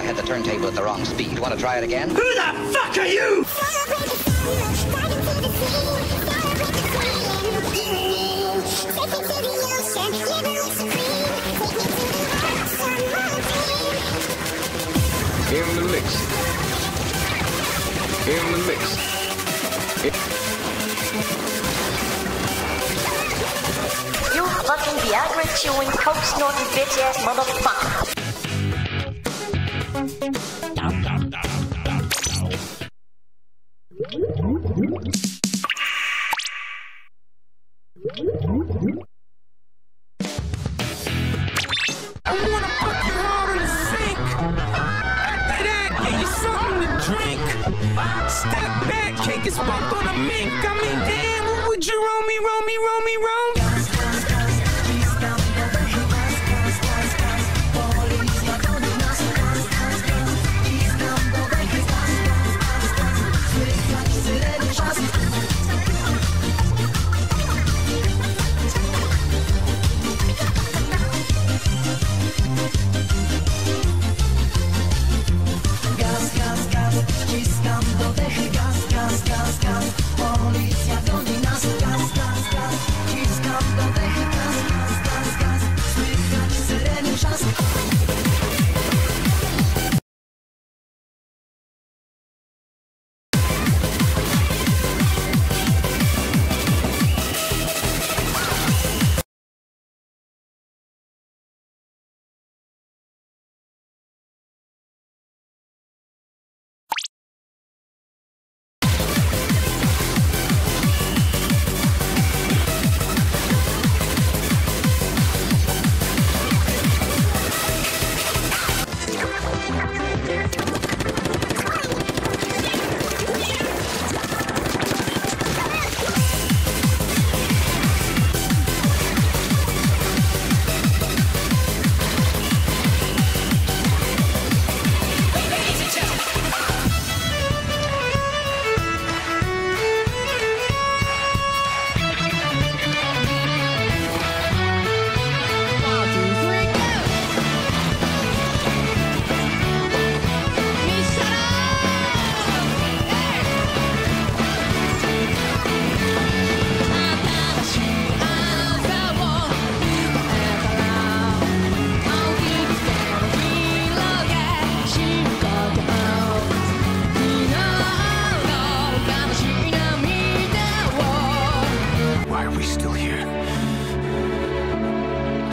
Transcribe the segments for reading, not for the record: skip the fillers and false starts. I had the turntable at the wrong speed. Want to try it again? Who the fuck are you? In the mix. In the mix. You fucking Viagra chewing, coke snorting, bitch ass motherfucker. I want to fucking hard in the sink. After that, get you something to drink. Step back, can't get smoked on a mink. I mean, damn, what would you roll me?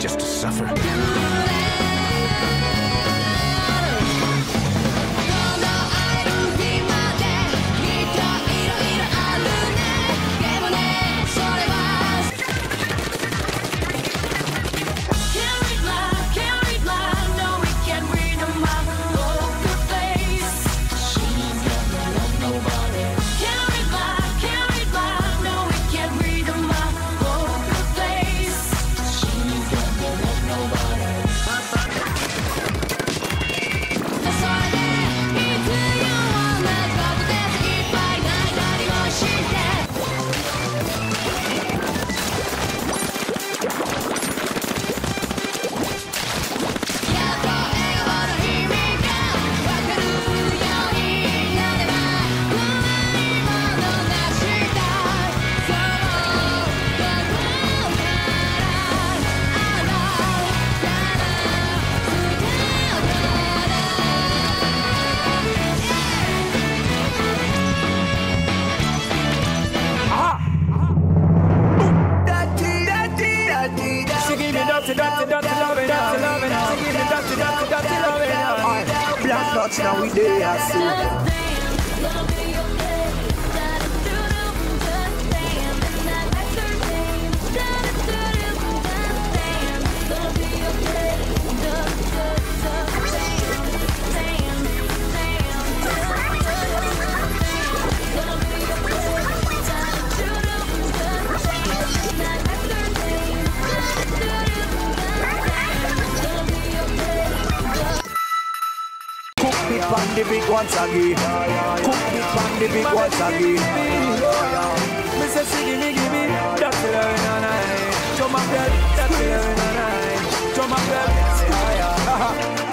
Just to suffer. Now we did, I see on the big once again. Cook me on the big once again. Mr. Siggy, me give me that feeling on I. Jump up there, that feeling on I. Jump up there,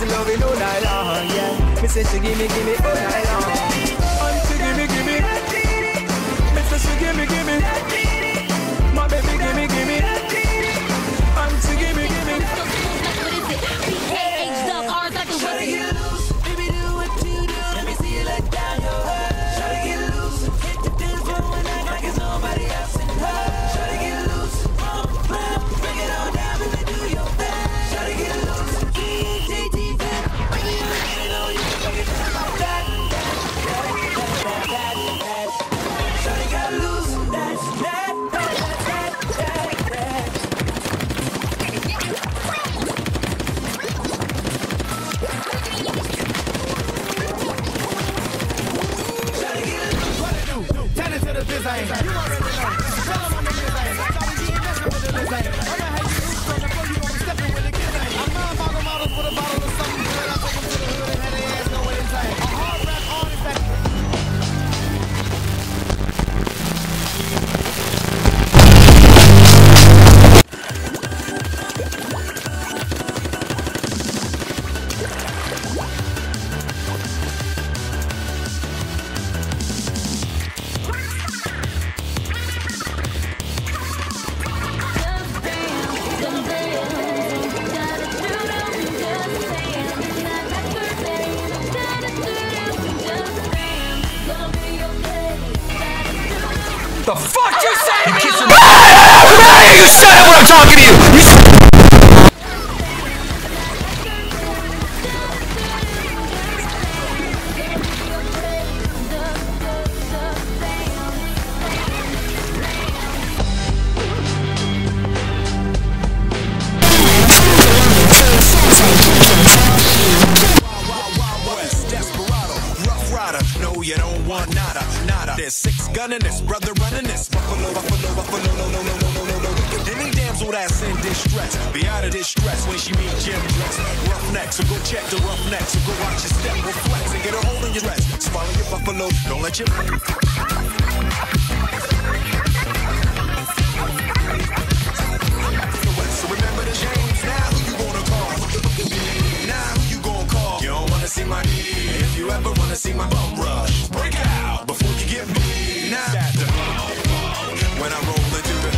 to loving all night long, yeah. Me say she give me all night long. And she give me, me say she give me, my baby give me, and she give me. What is it? PAH, like a word. Shawty get loose, baby do what you do, let me see you let down your head. Shawty get loose, hit the dance floor one night like it's nobody else in her. Shawty get loose, bring it on down and do your thing. Shawty get loose, EJT fan, bring it on, get it on, you can make it down. That, Shawty got loose, you already know. Tell them I'm a good thing. That's how we be invested with the good thing. I'm gonna have you loose from the floor, you gon' be stepping with the good thing. I'm non-model models with a bottle of something, but I take them to the hood and had their ass know what it's like. A hard rap on and back. The fuck you say to me? You shut up when I'm talking to you! No, you don't want nada, nada. There's six gunning this, brother running this. Buffalo, buffalo, buffalo, no. Any damsel that's in distress, be out of distress when she meet Jim Dress. Rough neck, so go check the rough neck, so go watch your step, reflex, and get a hold on your dress. Swallow your buffalo, don't let your... See my bum rush, break out before you get me. Now that when I roll into the,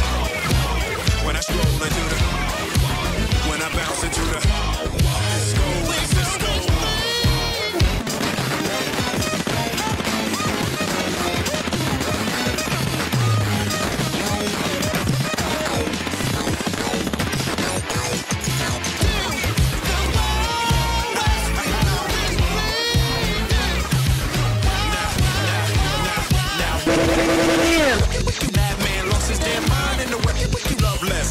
when I stroll into the, when I bounce into the,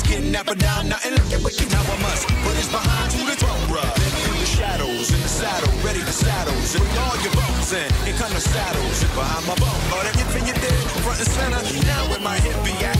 kidnapping down, nothing looking but you. Now I must put his behind to the throne, bruh. In the shadows, in the saddle, ready to saddle. So with all your bones in, it kind of saddles. Behind my bone, all that hip in your dick, front and center. Now with my hip be out.